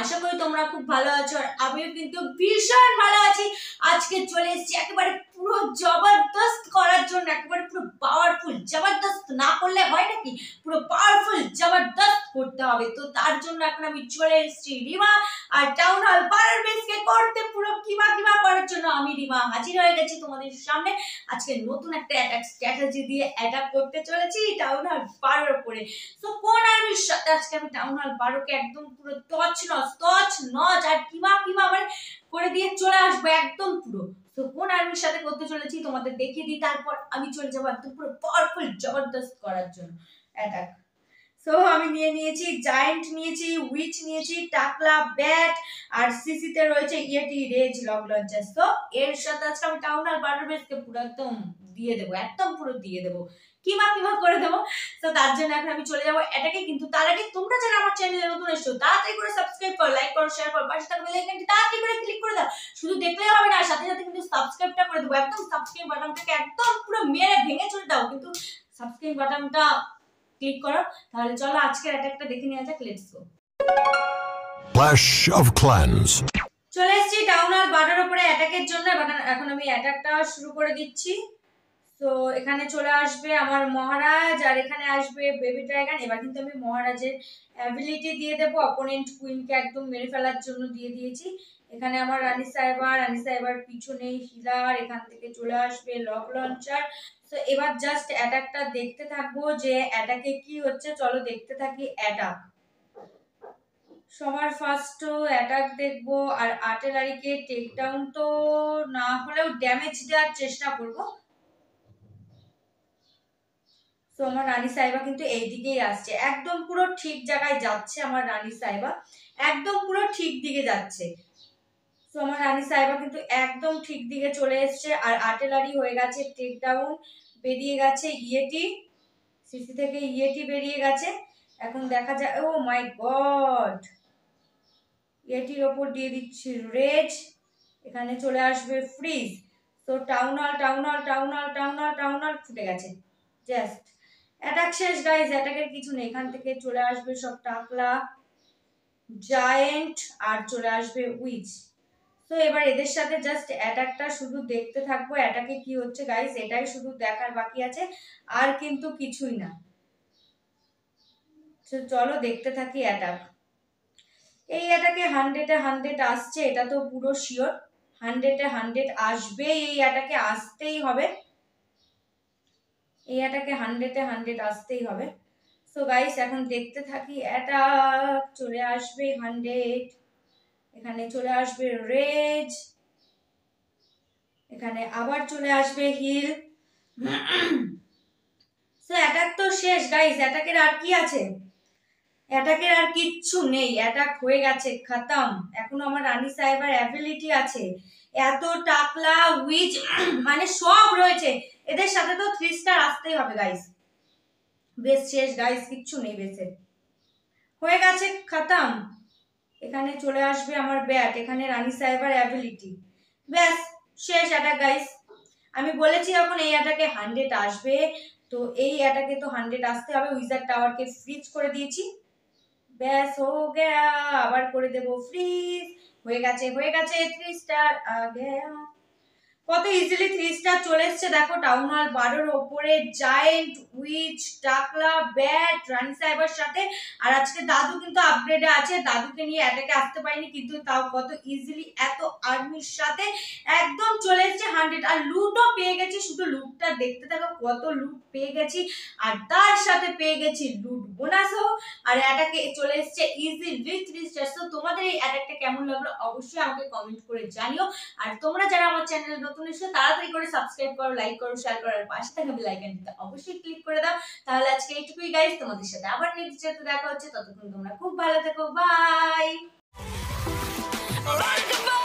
আশা করি তোমরা খুব ভালো আছো আর আমিও কিন্তু ভীষণ ভালো আছি। আজকে চলে এসেছি একেবারে পুরো জবরদস্ত করার জন্য, একেবারে পুরো পাওয়ারফুল। জবরদস্ত না করলে হয় নাকি, পুরো পাওয়ারফুল জবরদস্ত করতে হবে। তো তার জন্য এখন আমি চলে এসেছি রিমা আর টাউন হল পাড়ার বেসকে করতে পুরো কিমা কিমা করার জন্য আমি রিমা হাজির হয়ে গেছি তোমাদের সামনে। আজকে নতুন একটা অ্যাটাক স্ট্র্যাটেজি দিয়ে অ্যাটাক করতে চলেছি টাউন হল পাড়ার উপরে। তো কোন আর্মির সাথে আজকে আমি টাউন হল পাড়াকে একদম পুরো তছনছ আর কিমা কিমা করে দিয়ে চলে আসবো একদম পুরো। তো কোন আর্মির সাথে করতে চলেছি তোমাদের দেখিয়ে দিই, তারপর আমি চলে যাবো একদম পুরো পাওয়ারফুল জবরদস্ত করার জন্য অ্যাটাক। সো আমি নিয়ে নিয়েছি জায়েন্ট, নিয়েছি উইচ, নিয়েছি টাকলা ব্যাট, আর সিসিতে রয়েছে ইয়েটি রেজ লগ লঞ্চার। তো এর সাথে আজকে আমি টাউন হল পাড়ার বেসকে পুরো একদম দিয়ে দেবো, একদম পুরো দিয়ে দেবো, কিমা কিমা করে দেবো। তো তার জন্য এখন আমি চলে যাবো এটাকে। কিন্তু তার আগে তোমরা যারা আমার চ্যানেলে নতুন এসছো তাড়াতাড়ি করে সাবস্ক্রাইব করো, লাইক করো, শেয়ার করো, পাশে থাকা বেল আইকনটি তাড়াতাড়ি করে ক্লিক করে দাও। শুধু দেখলেই হবে না, সাথে সাথে কিন্তু সাবস্ক্রাইবটা করে দেবো। একদম সাবস্ক্রাইব বাটনটাকে একদম পুরো মেরে ভেঙে চলে দাও, কিন্তু সাবস্ক্রাইব বাটনটা ক্লিক করো। তাহলে চলো আজকের অ্যাটাকটা দেখে নেওয়া যাক। Let's go. Clash of Clans চলে এসেছি টাউন হল বাটার উপরে অ্যাটাকের জন্য। এখন আমি অ্যাটাকটা শুরু করে দিচ্ছি। তো এখানে চলে আসবে আমার মহারাজ আর এখানে আসবে বেবি ড্রাগন। এবার কিন্তু আমি মহারাজের অ্যাবিলিটি দিয়ে দেবো, অপোনেন্ট কুইনকে একদম মেরে ফেলার জন্য দিয়ে দিয়েছি। এখানে আমার রানী সাহেবা, রানী সাহেবার পিছনে হিলার, এখান থেকে চলে আসবে লক লঞ্চার। তো এবার জাস্ট অ্যাটাকটা দেখতে থাকবো যে অ্যাটাকে কি হচ্ছে, চলো দেখতে থাকি অ্যাটাক। সবার ফার্স্ট অ্যাটাক দেখবো আর আর্টিলারিকে টেক ডাউন তো না হলেও ড্যামেজ দেওয়ার চেষ্টা করবো। তো আমার রানী সাহেবা কিন্তু এইদিকেই আসছে, একদম পুরো ঠিক জায়গায় যাচ্ছে। আমার রানী সাহেবা একদম পুরো ঠিক দিকে যাচ্ছে। তো আমার রানী সাহেবা কিন্তু একদম ঠিক দিকে চলে এসছে আর আর্টিলারি হয়ে গেছে টেক ডাউন, বেরিয়ে গেছে ইয়েটি, সিসি থেকে ইয়েটি বেরিয়ে গেছে। এখন দেখা যায়, ও মাই গড, ইয়েটির ওপর দিয়ে দিচ্ছি রেজ, এখানে চলে আসবে ফ্রিজ। তো টাউন হল ফুটে গেছে। জাস্ট অ্যাটাক শেষ গাইজ, অ্যাটাকের কিছু নেই। এখান থেকে চলে আসবে সব টাকলা, জায়েন্ট আর চলে আসবে উইচ। তো এবার এদের সাথে জাস্ট অ্যাটাকটা শুধু দেখতে থাকবো, অ্যাটাকে কি হচ্ছে গাইজ এটাই শুধু দেখার বাকি আছে, আর কিন্তু কিছুই না। চলো দেখতে থাকি অ্যাটাক। এই অ্যাটাকে 100-100 আসছে, এটা তো পুরো শিওর। 100-100 আসবে, এই অ্যাটাকে আসতেই হবে, এই অ্যাটাকে 100-100 আসতেই হবে। সো গাইস এখন দেখতে থাকি অ্যাটাক। চলে আসবে 100, এখানে চলে আসবে রেজ, এখানে আবার চলে আসবে হিল। সো অ্যাটাক তো শেষ গাইস, অ্যাটাকের আর কি আছে, অ্যাটাকের আর কিচ্ছু নেই, অ্যাটাক হয়ে গেছে, খতম। এখন আমার রানী সাহেবের অ্যাবিলিটি আছে, এত টাকলা উইচ মানে সব রয়েছে, এদের সাথে তো 3 স্টার আসতেই হবে গাইস। বেশ শেষ গাইস, কিচ্ছু নেই, বেশে হয়ে গেছে, খতম। এখানে চলে আসবে আমার ব্যাট, এখানে রানী সাহেবের অ্যাবিলিটি, ব্যাস শেষ অ্যাটাক গাইস। আমি বলেছি এখন এই অ্যাটাকে 100 আসবে, তো এই অ্যাটাকে তো 100 আসতে হবে। উইজার্ড টাওয়ারকে ফ্রিজ করে দিয়েছি, ব্যাস হো গেয়া। আবার করে দেবো ফ্রিজ, হয়ে গেছে, থ্রি স্টার আ গেয়া। কত ইজিলি 3 স্টার চলে এসছে দেখো। টাউন হল 12-র ওপরে জায়েন্ট, উইচ, টাকলা, ব্যাট, রানী সাহেবের সাথে। আর আজকে দাদু কিন্তু আপগ্রেডে আছে, দাদুকে নিয়ে অ্যাটাকে আসতে পারিনি, কিন্তু তাও কত ইজিলি এত আর্মির সাথে একদম চলে এসছে 100। আর লুটও পেয়ে গেছি, শুধু লুটটা দেখতে থাকো, কত লুট পেয়ে গেছি। আর তার সাথে পেয়ে গেছি লুট বোনাসও, আর অ্যাটাকে চলে এসছে ইজিলি 3 স্টার। তো তোমাদের এই অ্যাটাকটা কেমন লাগলো অবশ্যই আমাকে কমেন্ট করে জানিও। আর তোমরা যারা আমার চ্যানেল তাড়াতাড়ি করে সাবস্ক্রাইব করো, লাইক করো, শেয়ার করো, আর পাশে থাকা বেল আইকনটা অবশ্যই ক্লিক করে দাও। তাহলে আজকে এইটুকুই গাইজ, তোমাদের সাথে আবার নেক্সট ভিডিওতে দেখা হচ্ছে। ততক্ষণ তোমরা খুব ভালো থেকো, বাই।